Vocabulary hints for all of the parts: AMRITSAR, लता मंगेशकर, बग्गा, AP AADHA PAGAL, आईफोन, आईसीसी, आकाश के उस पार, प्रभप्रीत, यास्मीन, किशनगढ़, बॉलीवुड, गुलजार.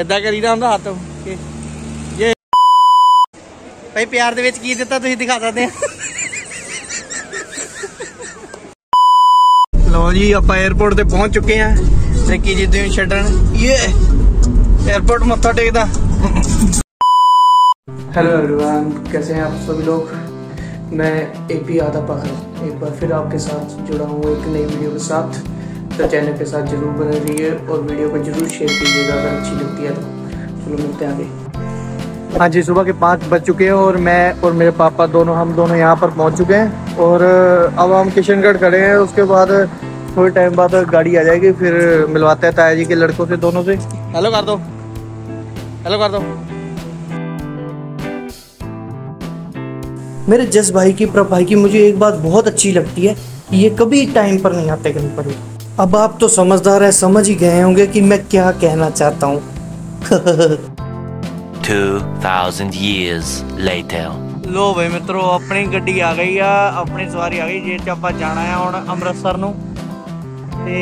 ऐदा करीदा होंदा हाथ के ये भाई प्यार दे विच की दित्ता तुसीं दिखा सकदे हो। लो जी आपां एयरपोर्ट ते पहुंच चुके हैं। रिकी जी तुसीं छड्डन ये एयरपोर्ट मत्था टेकदा। हेलो एवरीवन, कैसे हैं आप सभी लोग। मैं एपी आधा पागल एक बार फिर आपके साथ जुड़ा हूँ एक नई वीडियो के साथ। तो चैनल के साथ जरूर बने रहिए और वीडियो को जरूर शेयर कीजिएगा अगर अच्छी लगती है तो। चलो मिलते हैं आगे। हाँ जी, सुबह के 5 बज चुके हैं और मैं और मेरे पापा हम दोनों यहाँ पर पहुँच चुके हैं और अब हम किशनगढ़ खड़े हैं। उसके बाद थोड़े टाइम बाद गाड़ी आ जाएगी, फिर मिलवाते हैं ताया जी के लड़कों से, दोनों से। हेलो कर दो, हेलो कर दो। मेरे जस भाई की, प्रभ भाई की मुझे एक बात बहुत अच्छी लगती है, ये कभी टाइम पर नहीं आते कहीं पर। अब आप तो समझदार है, समझ ही गए होंगे कि मैं क्या कहना चाहता हूँ। 2000 years later। लो भाई मित्रों, अपनी गड्डी आ गई है, अपनी सवारी आ गई जे ते आपां जाना है हुण अमृतसर नूं। ते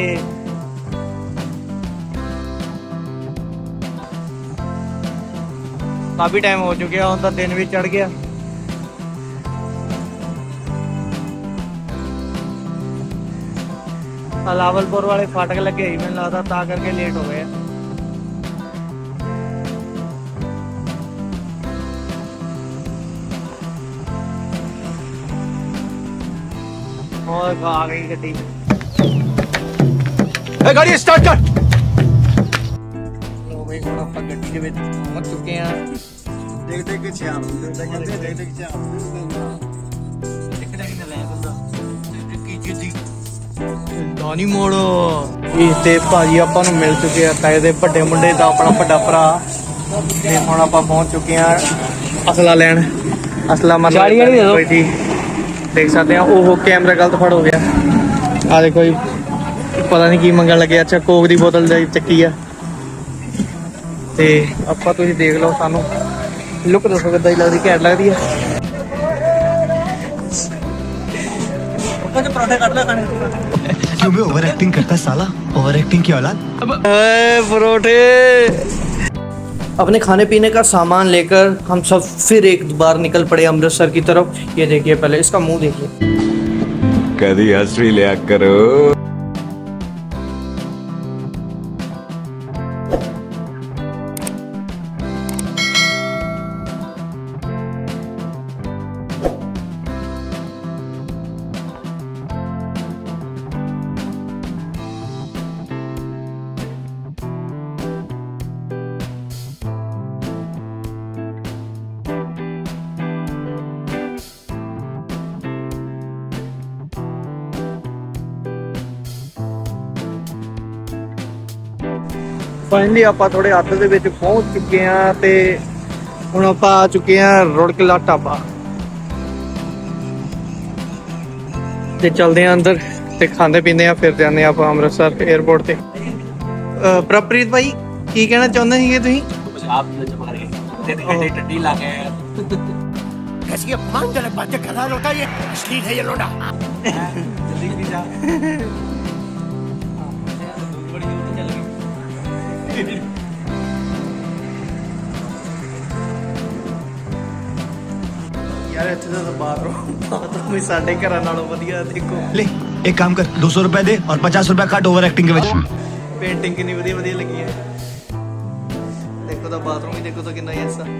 काफी टाइम हो चुका, हुण तां दिन भी चढ़ गया। लावलपुर वाले फाटक लगे ही मैंने लगा था करके लेट हो गए। और आ गई गड्डी, गाड़ी स्टार्ट कर। तो भाई थोड़ा आप गड्डी के पहुंच चुके हैं। देख ਦਾਨੀ ਮੋੜ ਇਹ ਤੇ ਭਾਜੀ ਆਪਾਂ ਨੂੰ ਮਿਲ ਚੁੱਕੇ ਆ ਤਾਏ ਦੇ ਵੱਡੇ ਮੁੰਡੇ ਦਾ ਆਪਣਾ ਵੱਡਾ ਭਰਾ। ਤੇ ਹੁਣ ਆਪਾਂ ਪਹੁੰਚ ਚੁੱਕੇ ਆ ਅਸਲਾ ਲੈਣ। ਅਸਲਾ ਮਤਲਬ ਕੋਈ ਸੀ ਦੇਖ ਸਕਦੇ ਆ। ਉਹ ਕੈਮਰਾ ਗਲਤ ਫੜ ਹੋ ਗਿਆ। ਆ ਦੇਖੋ ਜੀ, ਪਤਾ ਨਹੀਂ ਕੀ ਮੰਗਣ ਲੱਗੇ। ਅੱਛਾ, ਕੋਕ ਦੀ ਬੋਤਲ ਜਾਈ ਚੱਕੀ ਆ। ਤੇ ਆਪਾਂ ਤੁਸੀਂ ਦੇਖ ਲਓ, ਸਾਨੂੰ ਲੁੱਕ ਦੱਸੋ ਕਿੱਦਾਂ ਲੱਗਦੀ, ਘੈਂਟ ਲੱਗਦੀ ਆ। ਪਰੌਂਠੇ ਕੱਢ ਲੈ ਖਾਣੇ। क्यों भी ओवर एक्टिंग करता साला, ओवर एक्टिंग की औलाद। परोठे। अपने खाने पीने का सामान लेकर हम सब फिर एक बार निकल पड़े अमृतसर की तरफ। ये देखिए, पहले इसका मुंह देखिए। कभी हंस भी लिया करो। फाइनली आप थोड़े हद के ਵਿੱਚ पहुंच चुके हैं। तो हम आप आ चुके हैं रुड़कला ढाबा। तो चलते हैं अंदर तो खाते पीते हैं, फिर जाने आप अमृतसर एयरपोर्ट से। प्रभप्रीत भाई की कहना चाहते हैं तुम? यार इतना तो बाथरूम ही साढ़े घर नालों वधिया। देखो ले, एक काम कर, 200 रुपए दे और 50 रुपए कट ओवर एक्टिंग के विच। पेंटिंग कितनी वधिया वधिया लगी है। देखो तो बाथरूम ही, देखो तो कितना ही ऐसा।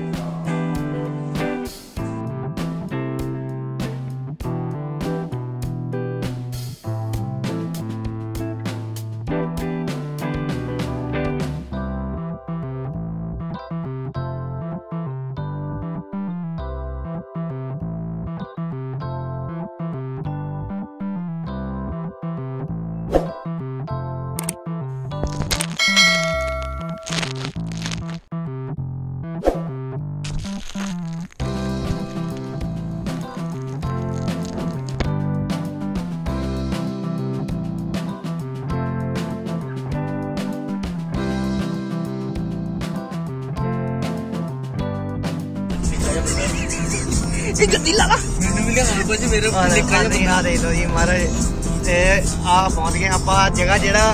जगह जिहड़ा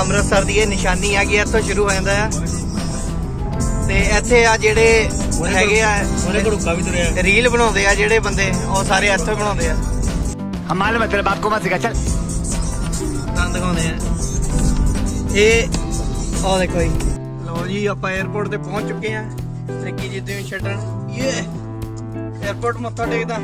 अमृतसर दी निशानी आ गई, इत्थों शुरू हो जांदा है। ਇੱਥੇ ਆ ਜਿਹੜੇ ਹੈਗੇ ਆ ਰੀਲ ਬਣਾਉਂਦੇ ਆ ਜਿਹੜੇ ਬੰਦੇ ਉਹ ਸਾਰੇ ਇੱਥੇ ਬਣਾਉਂਦੇ ਆ। ਹਮਾਲ ਮਤਲਬ ਆਪਕੋ ਮਤ ਸਿਖਾ ਚੱਲ ਤਾਂ ਦਿਖਾਉਂਦੇ ਆ ਇਹ ਉਹ ਦੇਖੋ ਲਓ ਜੀ ਆਪਾਂ 에어ਪੋਰਟ ਤੇ ਪਹੁੰਚ ਚੁੱਕੇ ਆ। ਲੱਗੀ ਜਿੱਦੇ ਛੱਡਣ ਇਹ 에어ਪੋਰਟ ਮੱਥਾ ਟੇਕਦਾ।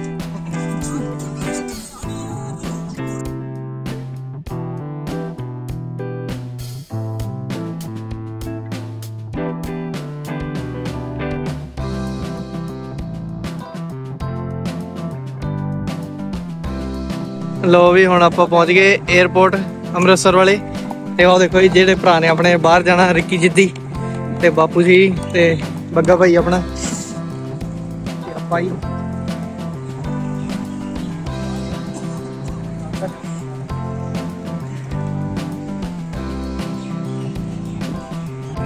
लो भी हम आप पहुँच गए एयरपोर्ट अमृतसर वाले। तो देखो जी जेडे भरा ने अपने बाहर जाना रिक्की जिद्दी ते बापू जी ते बग्गा भाई अपना भाई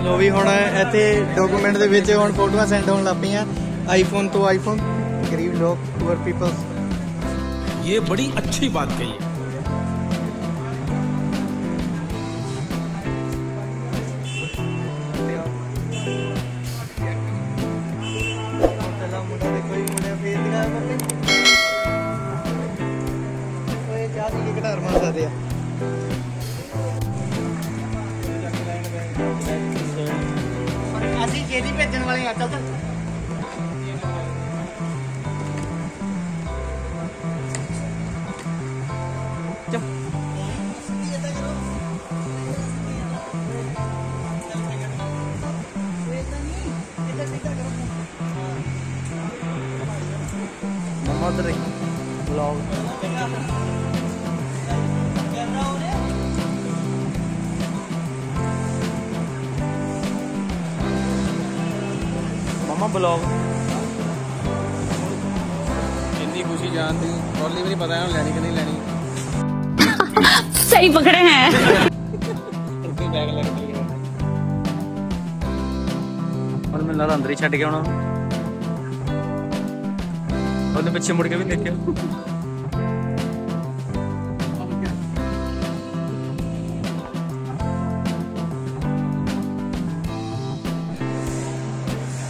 लो भी हम इतने डॉकूमेंट के विच हम फोटो सेंड होने लग पईआं आईफोन तो आईफोन गरीब लोग पुअर पीपल्स। ये बड़ी अच्छी बात कही है। मामा ब्लॉग इतनी खुशी जान दी ट्रॉली भी नहीं पता है लेनी कि नहीं लेनी। सही पकड़े हैं। और मैं लड़ा अंदर ही छड़ गया हूं और पीछे मुड़ के भी देखे।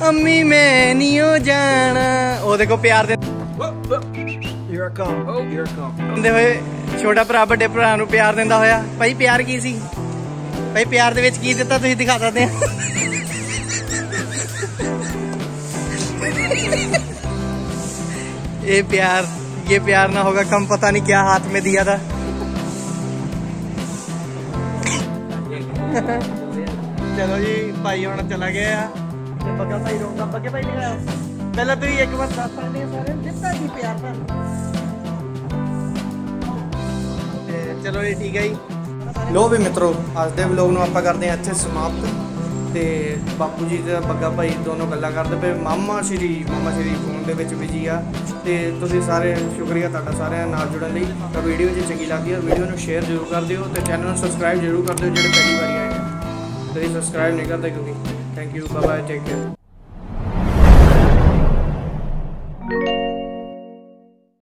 अम्मी मैं नहीं हो जाना ओ देखो प्यार दे छोटा भरा बड़े भरा नूं प्यार देता होया। भाई प्यार की सी भाई प्यार दे विच की दिता तुसीं दिखा सकदे हो। ये प्यार ना होगा कम पता नहीं क्या हाथ में दिया था। चलो जी भाई होना चला गया बग्गा भाई रोंदा बग्गा भाई नहीं आया पहला तो एक बार साथ आने सारे जितना जी प्यार था। चलो जी ठीक है जी। लो भी मित्रों आज दे व्लॉग नूं आपां करदे आं इत्थे समाप्त। ते बापू जी ते बग्गा भाई दोनों गल्लां करदे पे मामा श्री फोन दे विच बिजी आ। ते तुसीं सारे शुक्रिया तुहाडा सारिआं नाल जुड़न लई। ते वीडियो जे चंगी लगदी है वीडियो नूं शेयर जरूर कर दिओ ते चैनल नूं सबसक्राइब जरूर कर दिओ। जिहड़े पहली वारी आए हैं ते सबसक्राइब नहीं करदे क्योंकि thank you bye bye take care.